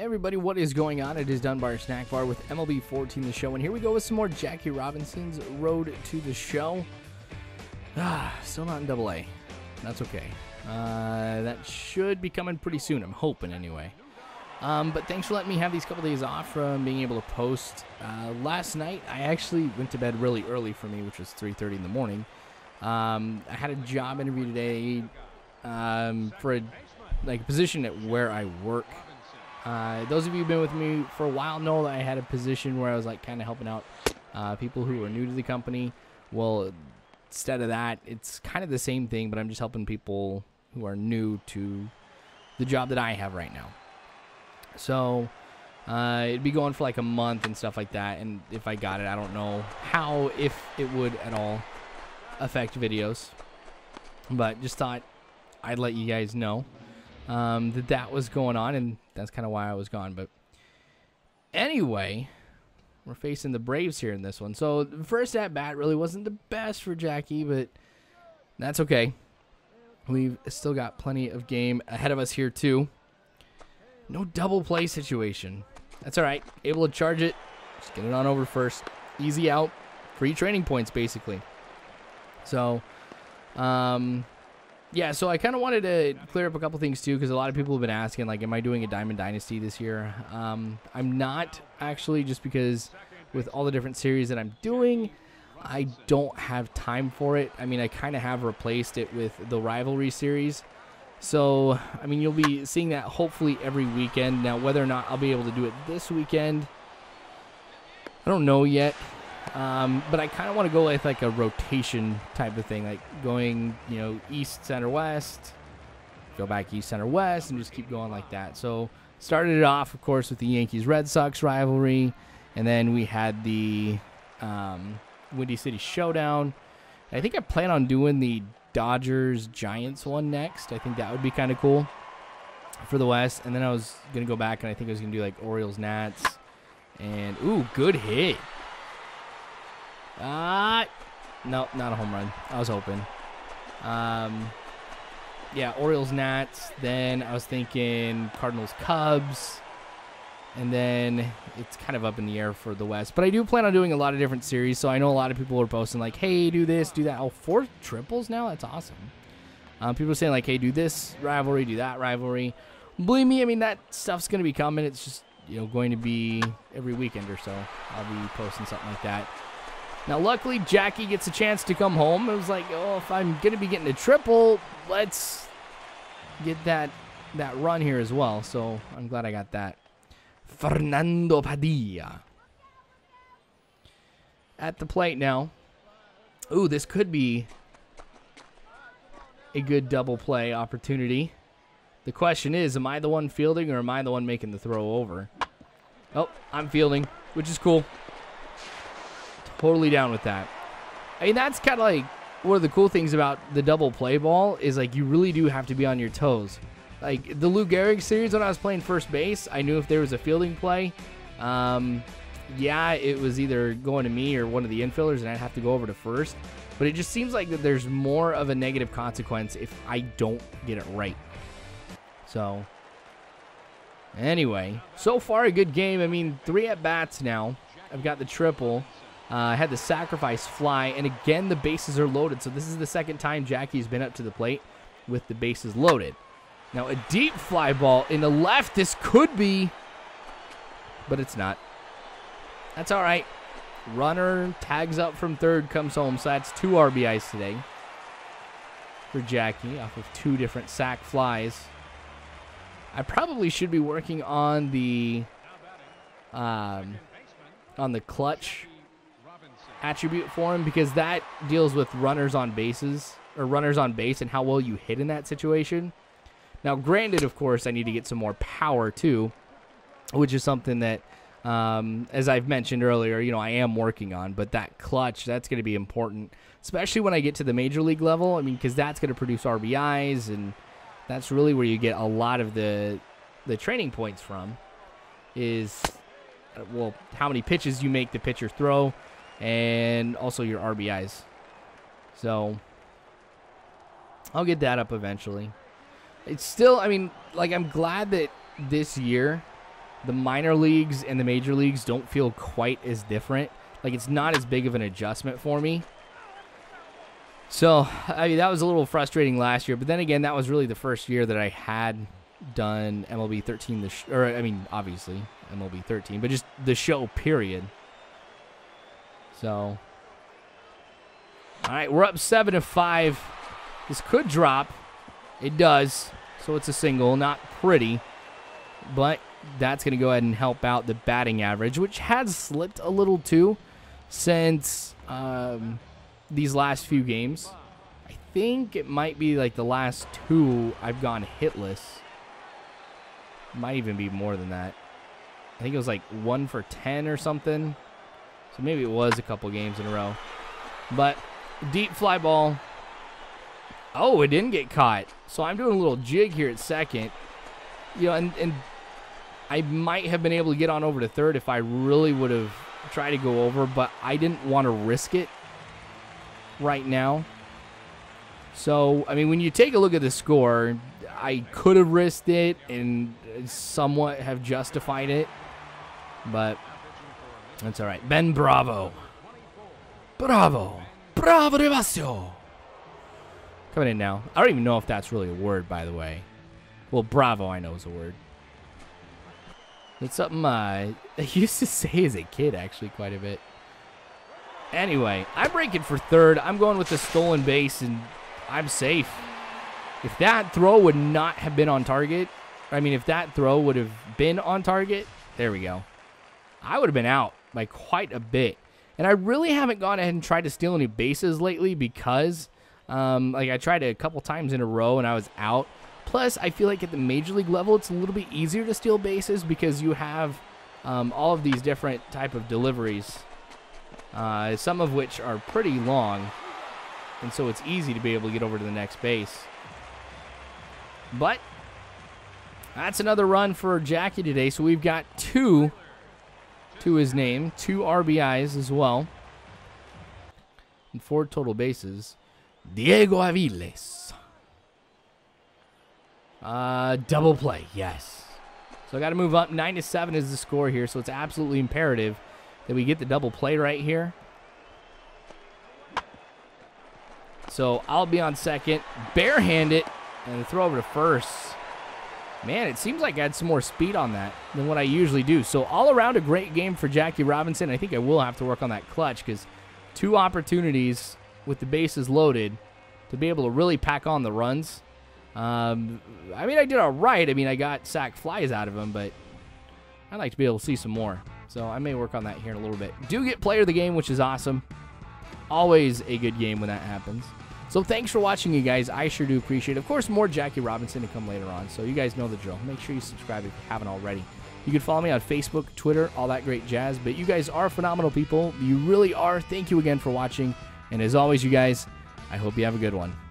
Hey everybody, what is going on? It is Dunbar Snack Bar with MLB 14 The Show, and here we go with some more Jackie Robinson's Road to the Show. Still not in AA. That's okay. That should be coming pretty soon, I'm hoping anyway. But thanks for letting me have these couple days off from being able to post. Last night, I actually went to bed really early for me, which was 3:30 in the morning. I had a job interview today for a position at where I work. Those of you who've been with me for a while know that I had a position where I was like kind of helping out people who are new to the company. Well, instead of that, it's kind of the same thing, but I'm just helping people who are new to the job that I have right now. So it'd be going for like a month and stuff like that, and if I got it, I don't know how, if it would at all affect videos, but just thought I'd let you guys know that was going on, and that's kind of why I was gone. But anyway, we're facing the Braves here in this one. So the first at bat really wasn't the best for Jackie, but that's okay. We've still got plenty of game ahead of us here too. No double play situation. That's all right. Able to charge it. Just get it on over first. Easy out. Free training points basically. So, yeah, so I kind of wanted to clear up a couple things too, because a lot of people have been asking, like, am I doing a Diamond Dynasty this year? I'm not, actually, just because with all the different series that I'm doing, I don't have time for it. I mean, I kind of have replaced it with the Rivalry series. So, I mean, you'll be seeing that hopefully every weekend. Now, whether or not I'll be able to do it this weekend, I don't know yet. But I kind of want to go with like a rotation type of thing, like going, you know, east, center, west, go back east, center, west, and just keep going like that. So started it off, of course, with the Yankees-Red Sox rivalry, and then we had the Windy City Showdown. I think I plan on doing the Dodgers-Giants one next. I think that would be kind of cool for the West. And then I was going to go back, and I think I was going to do like Orioles-Nats. And, ooh, good hit. No, not a home run. I was hoping. Yeah, Orioles-Nats. Then I was thinking Cardinals-Cubs. And then it's kind of up in the air for the West. But I do plan on doing a lot of different series. So I know a lot of people are posting like, hey, do this, do that. Oh, 4 triples now? That's awesome. People are saying like, hey, do this rivalry, do that rivalry. Believe me, I mean, that stuff's going to be coming. It's just, you know, going to be every weekend or so. I'll be posting something like that. Now, luckily, Jackie gets a chance to come home. It was like, oh, if I'm going to be getting a triple, let's get that run here as well. So I'm glad I got that. Fernando Padilla. At the plate now. Ooh, this could be a good double play opportunity. The question is, am I the one fielding or am I the one making the throw over? Oh, I'm fielding, which is cool. Totally down with that. I mean, that's kind of like one of the cool things about the double play ball is like you really do have to be on your toes. Like the Lou Gehrig series, when I was playing first base, I knew if there was a fielding play, yeah, it was either going to me or one of the infielders, and I'd have to go over to first. But it just seems like that there's more of a negative consequence if I don't get it right. So anyway, so far a good game. I mean, 3 at bats now. I've got the triple. I had the sacrifice fly, and again, the bases are loaded. So this is the second time Jackie's been up to the plate with the bases loaded. Now, a deep fly ball in the left. This could be, but it's not. That's all right. Runner tags up from third, comes home. So that's 2 RBIs today for Jackie off of 2 different sac flies. I probably should be working on the clutch attribute for him, because that deals with runners on bases, or runners on base, and how well you hit in that situation. Now, granted, of course, I need to get some more power too, which is something that, as I've mentioned earlier, you know, I am working on. But that clutch, that's going to be important, especially when I get to the major league level. I mean, because that's going to produce RBIs, and that's really where you get a lot of the training points from, is, well, how many pitches you make the pitcher throw, and also your RBIs. So I'll get that up eventually. It's still, I mean, like, I'm glad that this year the minor leagues and the major leagues don't feel quite as different. Like, it's not as big of an adjustment for me. So, I mean, that was a little frustrating last year. But then again, that was really the first year that I had done MLB 13, or I mean, obviously, MLB 13, but just the show, period. So, all right, we're up 7-5. This could drop. It does. So it's a single. Not pretty. But that's going to go ahead and help out the batting average, which has slipped a little too since these last few games. I think it might be like the last two I've gone hitless. Might even be more than that. I think it was like 1 for 10 or something. So maybe it was a couple games in a row. But deep fly ball. Oh, it didn't get caught. So I'm doing a little jig here at second. You know, and I might have been able to get on over to third if I really would have tried to go over, but I didn't want to risk it right now. So, I mean, when you take a look at the score, I could have risked it and somewhat have justified it, but that's all right. Ben Bravo. Bravo. Bravo de Vaso. Coming in now. I don't even know if that's really a word, by the way. Well, Bravo I know is a word. That's something I used to say as a kid, actually, quite a bit. Anyway, I break it for third. I'm going with the stolen base, and I'm safe. If that throw would not have been on target, I mean, if that throw would have been on target, there we go. I would have been out by quite a bit. And I really haven't gone ahead and tried to steal any bases lately because, like, I tried a couple times in a row, and I was out. Plus, I feel like at the major league level, it's a little bit easier to steal bases because you have all of these different type of deliveries, some of which are pretty long, and so it's easy to be able to get over to the next base. But that's another run for Jackie today, so we've got two to his name, 2 RBIs as well, and 4 total bases. Diego Aviles. Double play, yes. So I got to move up. 9-7 is the score here, so it's absolutely imperative that we get the double play right here. So I'll be on second, barehand it, and throw over to first. Man, it seems like I had some more speed on that than what I usually do. So all around a great game for Jackie Robinson. I think I will have to work on that clutch because 2 opportunities with the bases loaded to be able to really pack on the runs. I mean, I did all right. I mean, I got sack flies out of him, but I'd like to be able to see some more. So I may work on that here in a little bit. Do get player of the game, which is awesome. Always a good game when that happens. So thanks for watching, you guys. I sure do appreciate it. Of course, more Jackie Robinson to come later on. So you guys know the drill. Make sure you subscribe if you haven't already. You can follow me on Facebook, Twitter, all that great jazz. But you guys are phenomenal people. You really are. Thank you again for watching. And as always, you guys, I hope you have a good one.